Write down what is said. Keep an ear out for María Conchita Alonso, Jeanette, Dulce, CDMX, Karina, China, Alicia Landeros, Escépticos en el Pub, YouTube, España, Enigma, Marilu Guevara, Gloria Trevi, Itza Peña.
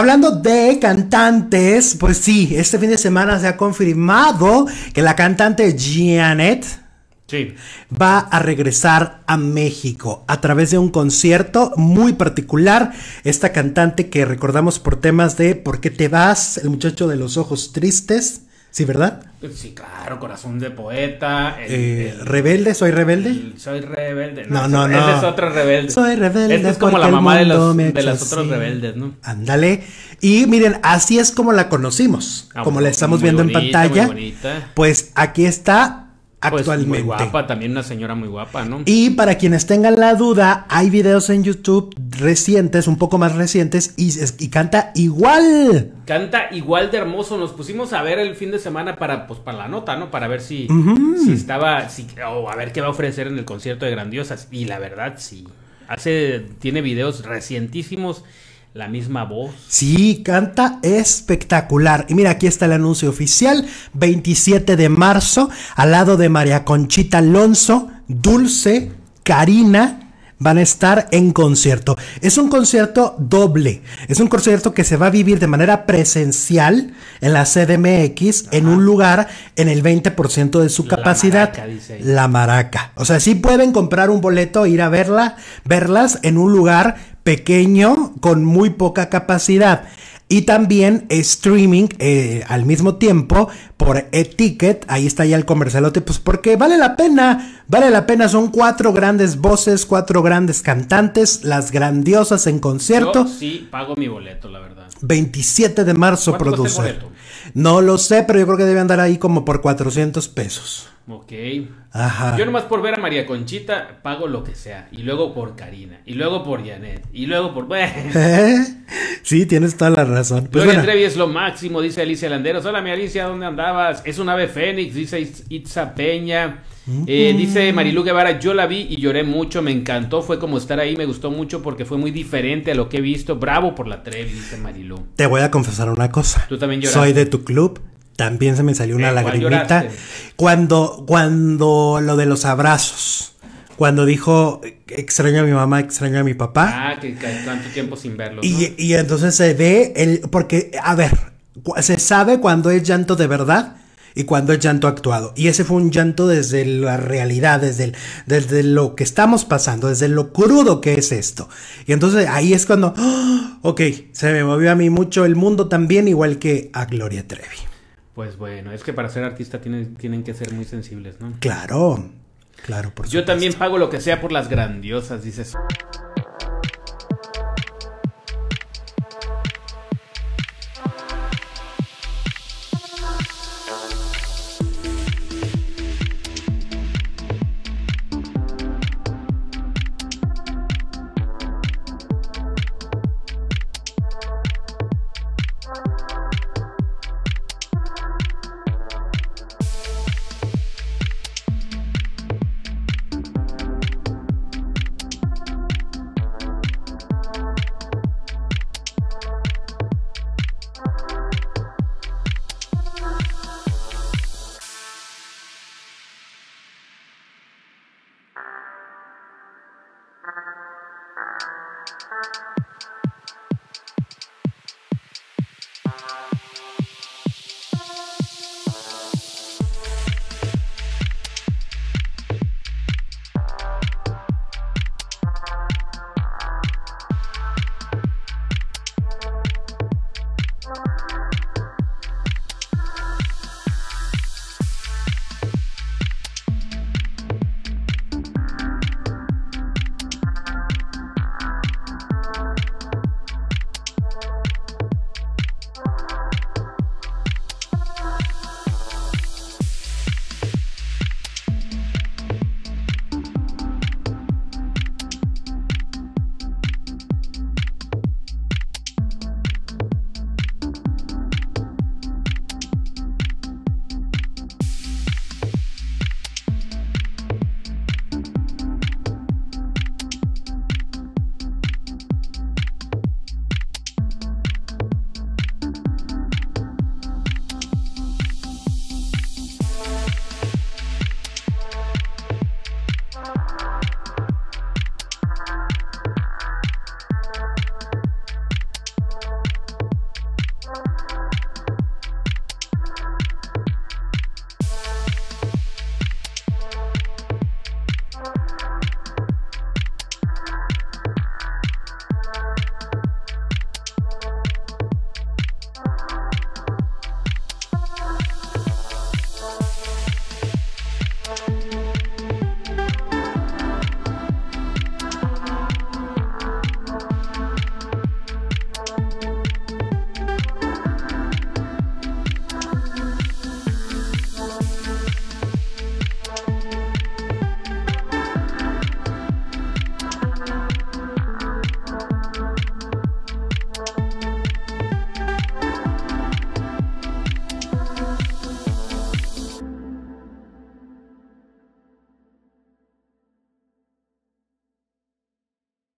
Hablando de cantantes, pues sí, este fin de semana se ha confirmado que la cantante Jeanette va a regresar a México a través de un concierto muy particular. Esta cantante que recordamos por temas de ¿Por qué te vas?, El muchacho de los ojos tristes. ¿Sí, verdad? Sí, claro, Corazón de poeta. ¿Rebelde? ¿Soy rebelde? Soy rebelde. No. Ese es otro rebelde. Soy rebelde. Este es como la mamá de los otros rebeldes, ¿no? Ándale. Y miren, así es como la conocimos. Ah, como la estamos viendo bonita, en pantalla. Muy bonita. Pues aquí está actualmente. Pues muy guapa, también una señora muy guapa, ¿no? Y para quienes tengan la duda, hay videos en YouTube recientes, un poco más recientes, y canta igual. Canta igual de hermoso. Nos pusimos a ver el fin de semana para, pues, para la nota, ¿no? Para ver si, si estaba, a ver qué va a ofrecer en el concierto de Grandiosas. Y la verdad, sí. Tiene videos recientísimos. La misma voz. Sí, canta espectacular. Y mira, aquí está el anuncio oficial. 27 de marzo, al lado de María Conchita Alonso, Dulce, Karina, van a estar en concierto. Es un concierto doble. Es un concierto que se va a vivir de manera presencial en la CDMX, en un lugar en el 20% de su capacidad. Maraca, dice ahí. La Maraca. O sea, sí pueden comprar un boleto e ir a verlas en un lugar pequeño, con muy poca capacidad, y también streaming al mismo tiempo por e-ticket. Ahí está ya el comercialote, pues porque vale la pena, son 4 grandes voces, 4 grandes cantantes, las Grandiosas en concierto. Yo sí pago mi boleto, la verdad. 27 de marzo produce. No lo sé, pero yo creo que debe andar ahí como por 400 pesos. Ok. Ajá. Yo nomás por ver a María Conchita pago lo que sea. Y luego por Karina. Y luego por Jeanette. Y luego por... Sí, tienes toda la razón. Pues Gloria Trevi es lo máximo, dice Alicia Landeros. Hola, mi Alicia, ¿dónde andabas? Es un ave fénix, dice Itza Peña. Dice Marilu Guevara, yo la vi y lloré mucho, me encantó, fue como estar ahí, me gustó mucho porque fue muy diferente a lo que he visto. Bravo por la Trevi, dice Marilu. Te voy a confesar una cosa. Tú también lloraste. Soy de tu club. También se me salió una lagrimita cuando lo de los abrazos, cuando dijo extraño a mi mamá, extraño a mi papá. Ah, que tanto tiempo sin verlos, ¿no? Y entonces se ve, porque a ver, se sabe cuando es llanto de verdad y cuando es llanto actuado, y ese fue un llanto desde la realidad, desde lo que estamos pasando, desde lo crudo que es esto, y entonces ahí es cuando, ok, se me movió a mí mucho el mundo también, igual que a Gloria Trevi. Pues bueno, es que para ser artista tienen que ser muy sensibles, ¿no? Claro, claro, por supuesto. Yo también pago lo que sea por las Grandiosas, dices.